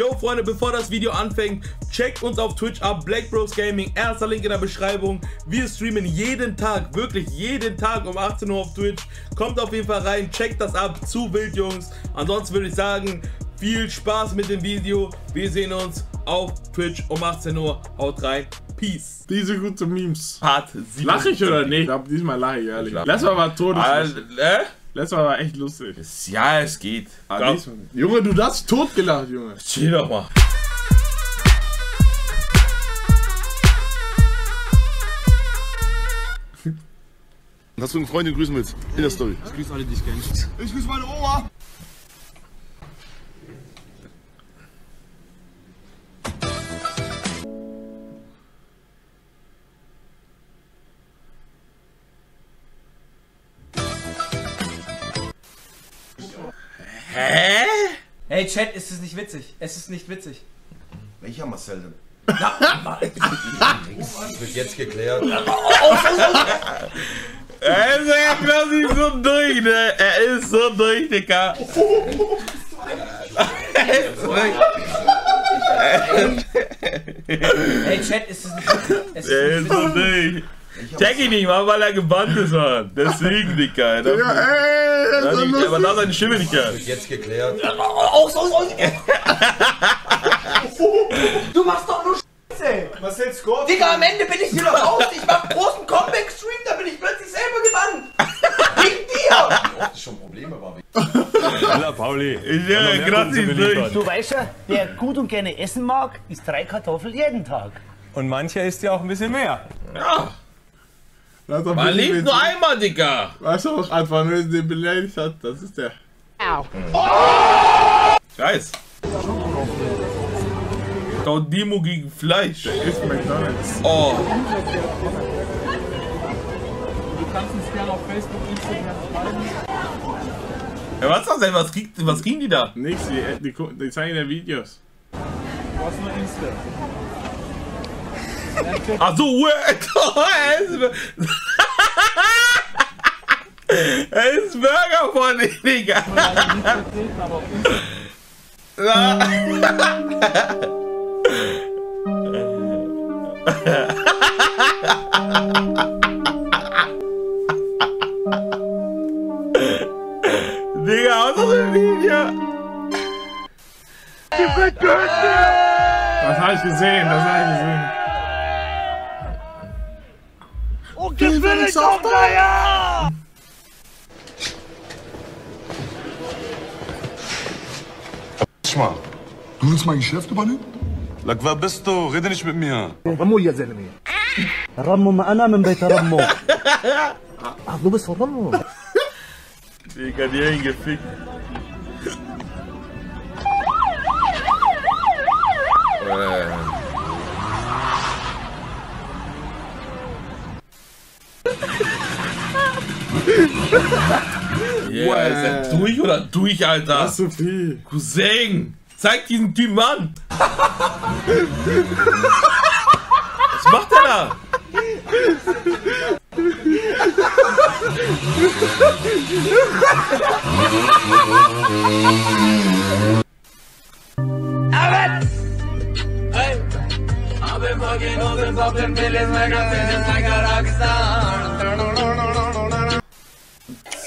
Yo Freunde, bevor das Video anfängt, checkt uns auf Twitch ab, Black Bros Gaming, erster Link in der Beschreibung. Wir streamen jeden Tag, wirklich jeden Tag um 18 Uhr auf Twitch. Kommt auf jeden Fall rein, checkt das ab, zu wild Jungs. Ansonsten würde ich sagen, viel Spaß mit dem Video. Wir sehen uns auf Twitch um 18 Uhr. Haut rein, peace. Diese gute Memes. Part 7. Lach ich oder nicht? Ich glaube, diesmal lache ich, ehrlich. Lass mal todeslustig. Letztes Mal war echt lustig. Ja, es geht. Ah, Junge, du hast totgelacht, Junge. Chill doch mal. Hast du einen Freund, den grüßen willst? In der Story. Ich grüße alle, die ich kenne. Ich grüße meine Oma. Hä? Hey Chat, ist es nicht witzig? Es ist nicht witzig. Welcher Marcel denn? Das wird jetzt geklärt. Er ist ja quasi so durch, ne? Er ist so durch, Digga. Hey Chat, ist es nicht witzig? Es ist so durch. Check ihn nicht, mal, weil er gebannt ist, Mann. Deswegen, Digga. Ja, ey, aber da seine Stimme nicht gehört. Jetzt geklärt. Du machst doch nur Scheiße, ey. Marcel Score. Digga, am Ende bin ich hier noch raus. Ich mach großen Comeback-Stream, da bin ich plötzlich selber gebannt. Wegen dir. Das ist schon Probleme, war Pauli. Ja, gratis durch. Du weißt ja, wer gut und gerne essen mag, isst 3 Kartoffeln jeden Tag. Und mancher isst ja auch ein bisschen mehr. Ja. Man lebt nur einmal, Digga. Weißt du, was einfach nur den beleidigt hat? Das ist der. Au. Oh! Scheiß. Dimo gegen Fleisch. Der ist McDonalds. Oh. Du kannst uns gerne auf Facebook, Instagram schreiben. Ja, was ist das denn? Was kriegen die da? Nix, die zeigen ja Videos. Du hast nur Insta. Ach so, er ist Burger von dir, Digga. Digga, aus dem Video. Das hab ich gesehen, das hab ich gesehen. Und jetzt will ich auch da! Schmal, du willst mein Geschäft übernehmen? Lack, wer bist du? Rede nicht mit mir. Rammo, ihr seid mir. Rammo, ach, du bist von Rammo. Digga, die haben ihn gefickt. Yeah, ist er durch oder durch, Alter? Das ist so viel. Cousin, zeig diesen Typen an. Was macht er da?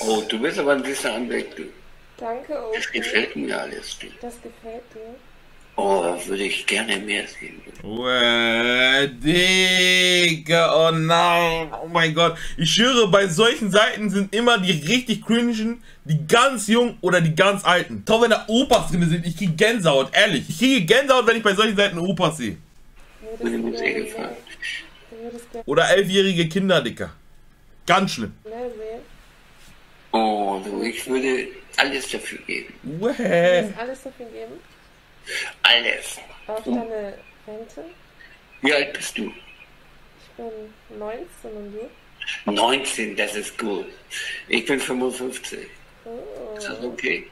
Oh, du bist aber ein bisschen anweg, du. Danke, oh. Das gefällt mir alles, du. Das gefällt dir? Oh, da würde ich gerne mehr sehen. Digga, oh nein, oh mein Gott. Ich schwöre, bei solchen Seiten sind immer die richtig cringen, die ganz jungen oder die ganz alten. Doch wenn da Opas drin sind, ich kriege Gänsehaut, ehrlich. Ich kriege Gänsehaut, wenn ich bei solchen Seiten Opas sehe. Würde mir sehr gefallen. Oder 11-jährige Kinder, Digga. Ganz schlimm. Oh, du, ich würde alles dafür geben. Du würdest alles dafür geben? Alles. Auf deine Rente? Wie alt bist du? Ich bin 19 und du? 19, das ist gut. Ich bin 55. Oh. Ist das okay?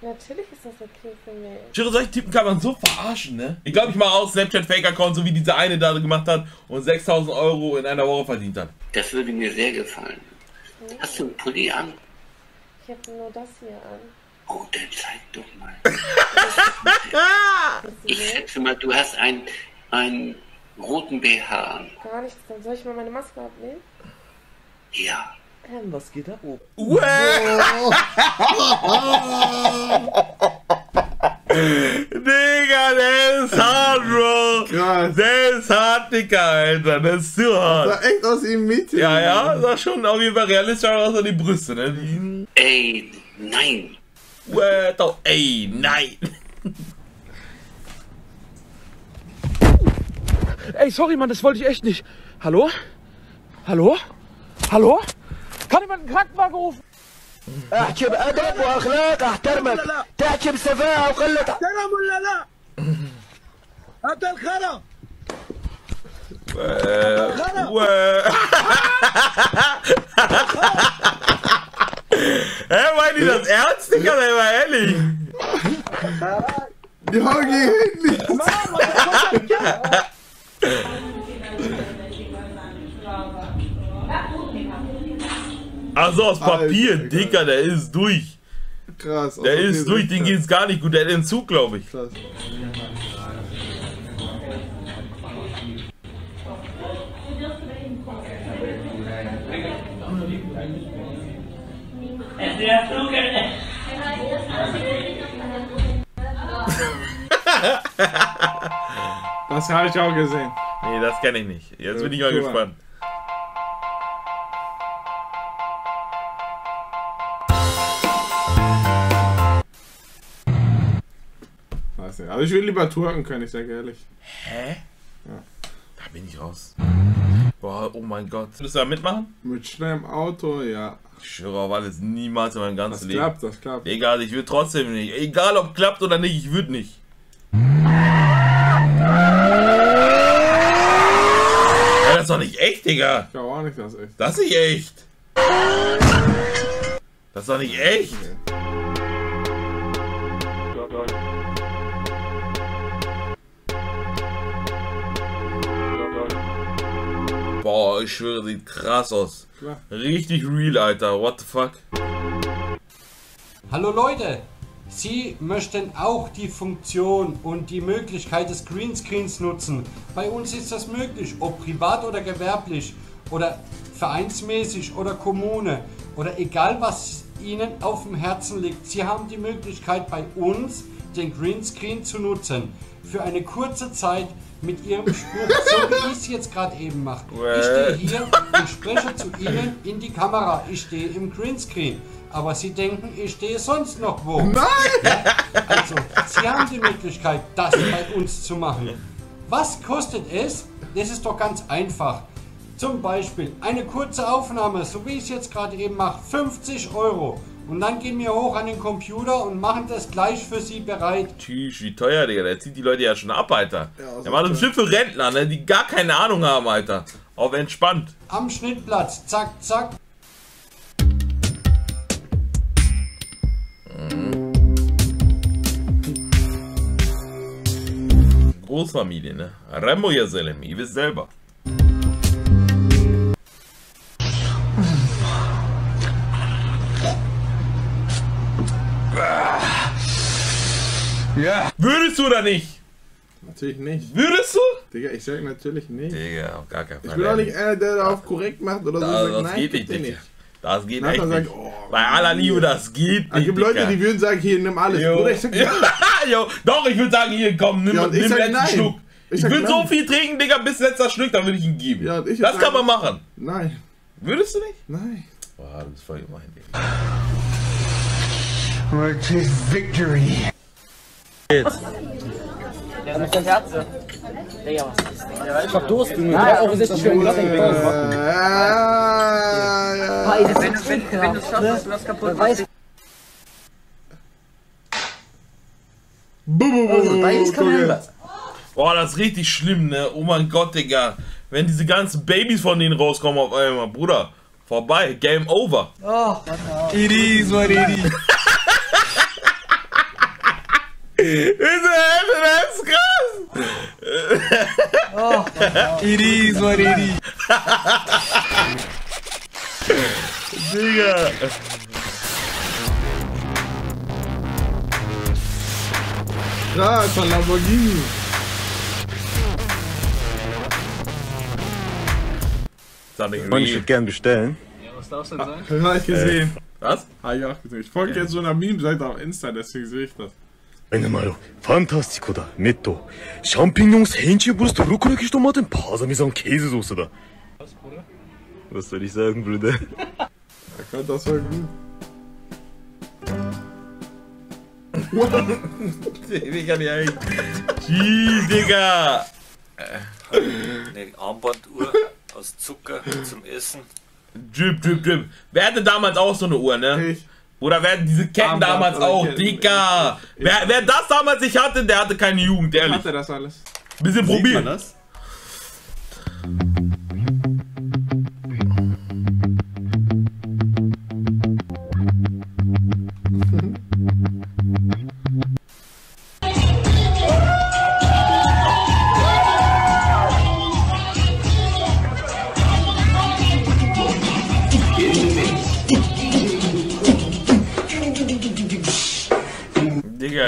Natürlich ist das okay für mich. Schirre, solche Typen kann man so verarschen, ne? Ich glaube, ich mache auch Snapchat-Fake-Account, so wie diese eine da gemacht hat und 6.000 € in einer Woche verdient hat. Das würde mir sehr gefallen. Hast du einen Pulli an? Ich hab nur das hier an. Oh, dann zeig doch mal. Ich schätze mal, du hast einen roten BH an. Gar nichts, dann soll ich mal meine Maske abnehmen? Ja. Was geht da oben? Digga, der ist hart, Bro. Krass. Der ist hart, Digga, Alter. Der ist zu hart. Das sah echt aus wie ein Mädchen. Ja, ja, sah schon auf jeden Fall realistisch aus an die Brüste, ne? Ey, nein. Doch, ey, nein. Ey, sorry, Mann, das wollte ich echt nicht. Hallo? Hallo? Hallo? Kann jemand einen Krankenwagen rufen? احكي بأدب وأخلاق أحترمك تحكي بسفاهة وقلة احترم ولا لا؟ أنت الخرا Hä, meint ihr das ernst? Digga, sei mal ehrlich. Die Augen gehen nicht. Mama, das ist ja. Also aus Papier, Alter, Digga, krass. Der ist durch. Krass. Der ist durch, den geht's gar nicht gut, der hat Entzug, glaube ich. Krass. Das habe ich auch gesehen. Nee, das kenne ich nicht. Jetzt bin ich mal gespannt. Also ich will lieber Türkenkönig, sag ehrlich. Hä? Ja. Da bin ich raus. Boah, oh mein Gott. Willst du da mitmachen? Mit schnellem Auto, ja. Ich schwöre auf alles, niemals in meinem ganzen Leben. Das klappt. Egal, ich will trotzdem nicht. Egal ob klappt oder nicht, ich würde nicht. Ja, das ist doch nicht echt, Digga. Ich glaube auch nicht, das ist echt. Das ist nicht echt. Das ist doch nicht echt. Nee. Boah, ich schwöre, sieht krass aus. Klar. Richtig real, Alter. What the fuck? Hallo Leute! Sie möchten auch die Funktion und die Möglichkeit des Greenscreens nutzen. Bei uns ist das möglich, ob privat oder gewerblich oder vereinsmäßig oder Kommune oder egal was Ihnen auf dem Herzen liegt. Sie haben die Möglichkeit bei uns den Greenscreen zu nutzen. Für eine kurze Zeit mit ihrem Spruch, so wie ich es jetzt gerade eben mache. Ich stehe hier und spreche zu Ihnen in die Kamera. Ich stehe im Greenscreen. Aber Sie denken, ich stehe sonst noch wo. Nein! Ja? Also, Sie haben die Möglichkeit, das bei uns zu machen. Was kostet es? Das ist doch ganz einfach. Zum Beispiel eine kurze Aufnahme, so wie ich es jetzt gerade eben mache, 50 Euro. Und dann gehen wir hoch an den Computer und machen das gleich für Sie bereit. Tschüss, wie teuer, Digga. Der zieht die Leute ja schon ab, Alter. Ja, der macht ein Schiff für Rentner, ne? Die gar keine Ahnung haben, Alter. Auf entspannt. Am Schnittplatz. Zack, zack. Großfamilie, ne? Rambo Yaselem, ihr wisst selber. Ja. Würdest du oder nicht? Natürlich nicht. Würdest du? Digga, ich sag natürlich nicht. Digga, auf gar keinen Fall. Ich bin auch nicht einer, der darauf korrekt macht oder so. Das geht nicht, Digga. Das geht echt nicht. Bei aller Liebe, das geht nicht. Es gibt Leute, die würden sagen, hier, nimm alles. Oder ich sag, ja. Doch, ich würde sagen, hier, komm, nimm den letzten Schluck. Ich würde so viel trinken, Digga, bis letzter Schluck, dann würde ich ihn geben. Das kann man machen. Nein. Würdest du nicht? Nein. Boah, du bist voll gemein, Digga. Victory. Jetzt. Der ist das Herz. Digga, was ist das? Ich hab Durst, Junge. Ah, auch richtig schön. Wenn du es schaffst, hast du das kaputt. Boah, das ist richtig schlimm, ne? Oh mein Gott, Digga. Wenn diese ganzen Babys von denen rauskommen auf einmal, Bruder. Vorbei. Game over. Oh, it is what it is. Das ist krass! Oh, it is what it is. Digga! Klar, von Lamborghini. Und ich würde gerne bestellen. Ja, was darf's denn sein? Hab ich gesehen. Was? Hab ich auch gesehen. Ich folge jetzt so einer Meme-Seite auf Insta, deswegen sehe ich das. Eine Meinung. Fantastico da. Netto. Champignons, Hähnchenbrust, Rucola-Tomaten, Parmesan, Käsesoße da. Was, Bruder? Was soll ich sagen, Bruder? Er kann das voll gut. What? Digga, nicht eigentlich. Gee, Digga! Eine Armbanduhr aus Zucker zum Essen. Drip, drip, drip. Wer hatte damals auch so eine Uhr, ne? Ich. Oder wer diese Ketten Armband damals auch? Ketten. Digga! Wer das damals nicht hatte, der hatte keine Jugend, ehrlich. Ich hatte das alles. Bisschen probieren. Das?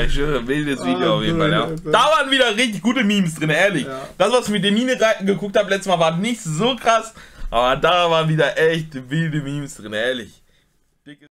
Ich schwöre, wildes Video auf jeden Fall, ja. Da waren wieder richtig gute Memes drin, ehrlich. Ja. Das, was ich mit den Mine-Reiten geguckt habe letztes Mal, war nicht so krass, aber da waren wieder echt wilde Memes drin, ehrlich.